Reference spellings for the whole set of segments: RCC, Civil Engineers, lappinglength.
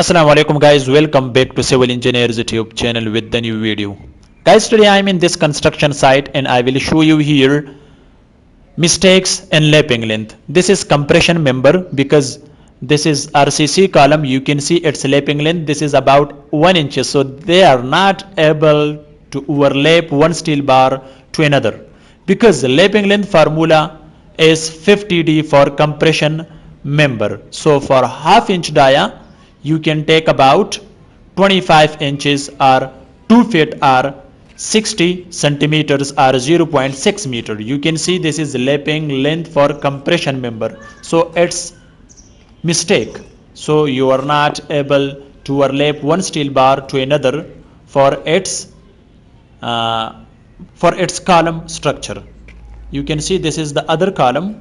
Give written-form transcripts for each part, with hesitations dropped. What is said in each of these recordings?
Assalamu alaikum guys, welcome back to Civil Engineers YouTube channel with the new video. Guys, today I am in this construction site and I will show you here mistakes and lapping length. This is compression member because this is RCC column. You can see its lapping length. This is about 1 inch, so they are not able to overlap one steel bar to another because the lapping length formula is 50D for compression member. So for half-inch dia you can take about 25 inches or 2 feet or 60 centimeters or 0.6 meter. You can see this is lapping length for compression member. So it's mistake. So you are not able to overlap one steel bar to another for its column structure. You can see this is the other column.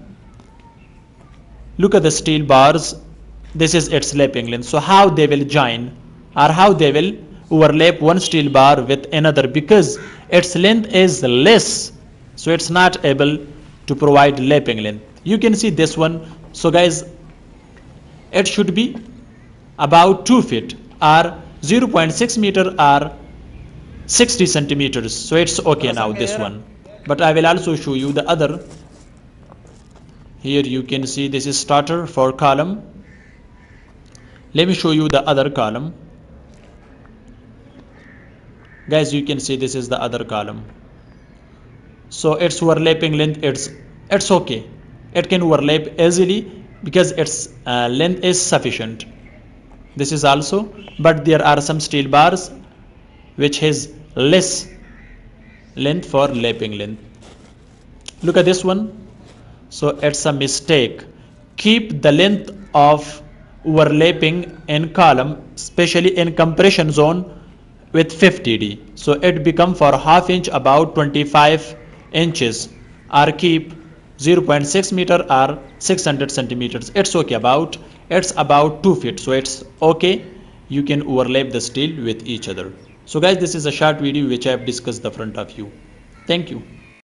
Look at the steel bars. This is its lapping length. So how they will join or how they will overlap one steel bar with another because its length is less, so it's not able to provide lapping length. You can see this one. So guys, it should be about 2 feet or 0.6 meter or 60 centimeters. So it's okay now, this one. But I will also show you the other. Here you can see this is starter for column. Let me show you the other column. Guys, you can see this is the other column. So its overlapping length, it's okay. It can overlap easily because its length is sufficient. This is also, but there are some steel bars which has less length for lapping length. Look at this one. So it's a mistake. Keep the length of overlapping in column, especially in compression zone, with 50D. So it become for half inch about 25 inches or keep 0.6 meter or 600 centimeters. It's okay, it's about 2 feet. So it's okay. You can overlap the steel with each other. So guys, this is a short video which I have discussed the front of you. Thank you.